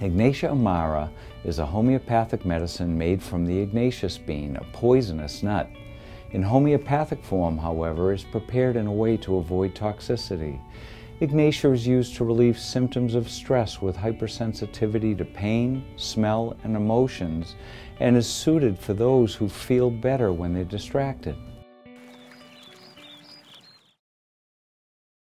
Ignatia amara is a homeopathic medicine made from the ignatius bean, a poisonous nut. In homeopathic form, however, is prepared in a way to avoid toxicity. Ignatia is used to relieve symptoms of stress with hypersensitivity to pain, smell, and emotions, and is suited for those who feel better when they're distracted.